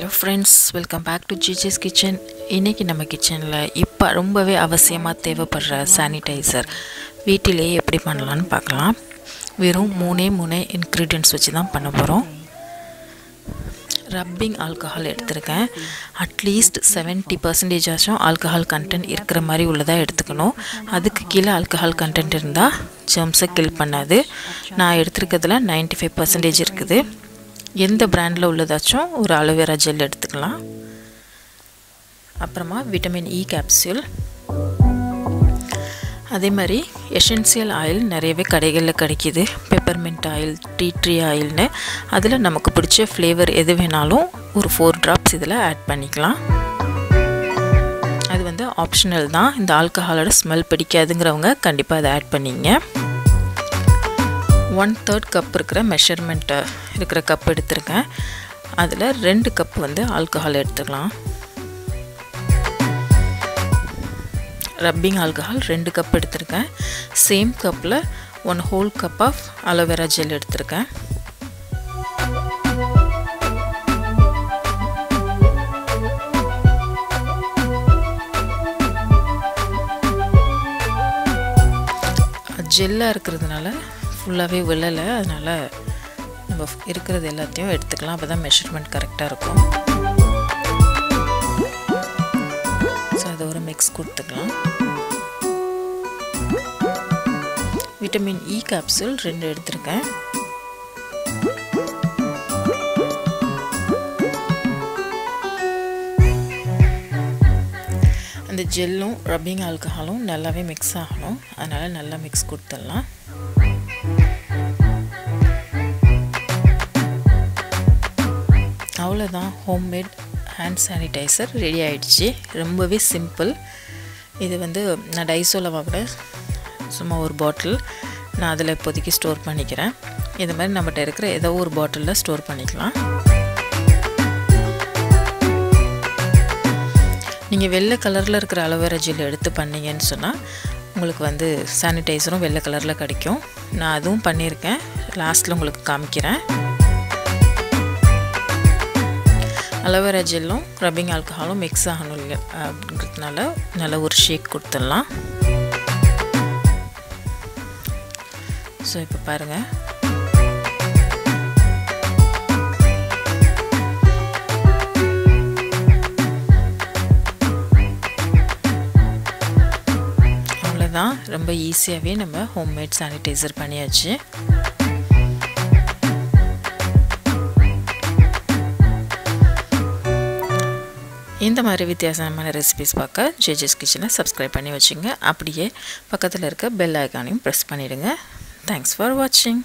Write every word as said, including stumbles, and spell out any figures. Hello friends, welcome back to J J's Kitchen. இன்னைக்கு நம்ம கிச்சன்ல இப்ப ரொம்பவே அவசியமா தேவைப்படுற சானிடைசர் வீட்டிலேயே எப்படி பண்ணலாம்னு பார்க்கலாம். வெறும் மூணே மூணே ingredients வச்சு தான் பண்ண போறோம். ரப்பிங் ஆல்கஹால் எடுத்துக்கேன். at least seventy percent ஆச்சும் ஆல்கஹால் கண்டென்ட் இருக்கிற மாதிரி உள்ளதா எடுத்துக்கணும். அதுக்கு கீழ ஆல்கஹால் கண்டென்ட் இருந்தா germs கில் பண்ணாது. நான் எடுத்துக்கிறதுல ninety-five percent இருக்குது. எந்த பிராண்ட்ல உள்ளதாச்சும் ஒரு அலோவேரா ஜெல் எடுத்துக்கலாம். அப்புறமா விட்டமின் E கேப்சூல். அதே மாதிரி எசென்ஷியல் ஆயில் நிறையவே கடைகள்ல கிடைக்குது. பெப்பர்மென்ட் ஆயில், டீ ட்ரீ ஆயில்னு அதுல நமக்கு பிடிச்ச ஃப்ளேவர் எது வேணாலும் ஒரு four drops இதல ஆட் பண்ணிக்கலாம். அது வந்து ஆப்ஷனல் தான். இந்த ஆல்கஹாலோட ஸ்மெல் பிடிக்காதுங்கறவங்க கண்டிப்பா அத ஆட் பண்ணீங்க. one third cup இருக்கிற மெஷர்மென்ட் இருக்கிற கப் எடுத்துக்கேன். அதுல two cup வந்து ஆல்கஹால் எடுத்துக்கலாம். ரப்பிங் ஆல்கஹால் two cup எடுத்துக்கேன். சேம் கப்ல one whole cup of aloe vera gel எடுத்துக்கேன். ஜெல்லா இருக்குறதுனால உள்ளவே விலல அதனால நம்ம இருக்குறது எல்லாத்தையும் எடுத்துக்கலாம். அப்பதான் மெஷர்மென்ட் கரெக்ட்டா இருக்கும். சோ அத ஒரு மிக்ஸ் கொடுத்துக்கலாம். விட்டமின் E கேப்சூல் ரெண்டு எடுத்துக்கேன். அந்த ஜெல்லும் ரப்பிங் ஆல்கஹாலும் நல்லாவே மிக்ஸ் ஆகணும். அதனால நல்லா மிக்ஸ் கொடுத்துடலாம். அவ்வளவுதான், ஹோம்மேட் ஹேண்ட் சானிடைசர் ரெடி ஆயிடுச்சு. ரொம்பவே சிம்பிள். இது வந்து நான் டைசோல வாங்குறேன். சும்மா ஒரு பாட்டில் நான் அதில் இப்போதைக்கு ஸ்டோர் பண்ணிக்கிறேன். இது மாதிரி நம்மகிட்ட இருக்கிற ஏதோ ஒரு பாட்டிலில் ஸ்டோர் பண்ணிக்கலாம். நீங்கள் வெள்ளை கலரில் இருக்கிற அலோவேரா ஜெல் எடுத்து பண்ணீங்கன்னு சொன்னால் உங்களுக்கு வந்து சானிடைசரும் வெள்ளை கலரில் கிடைக்கும். நான் அதுவும் பண்ணியிருக்கேன். லாஸ்ட்டில் உங்களுக்கு காமிக்கிறேன். அலோவேரா ஜெல்லும் ரப்பிங் ஆல்கஹாலும் மிக்ஸ் ஆகணும் இல்லை அப்படிங்கிறதுனால நல்ல ஒரு ஷேக் கொடுத்துடலாம். ஸோ இப்போ பாருங்கள், அவ்வளோதான். ரொம்ப ஈஸியாகவே நம்ம ஹோம்மேட் சானிடைசர் பண்ணியாச்சு. இந்த மாதிரி வித்தியாசமான ரெசிபிஸ் பார்க்க J J's Kitchen-ஐ சப்ஸ்கிரைப் பண்ணி வச்சுங்க. அப்படியே பக்கத்தில் இருக்க பெல் ஐகானையும் ப்ரெஸ் பண்ணிடுங்க. தேங்க்ஸ் ஃபார் வாட்சிங்.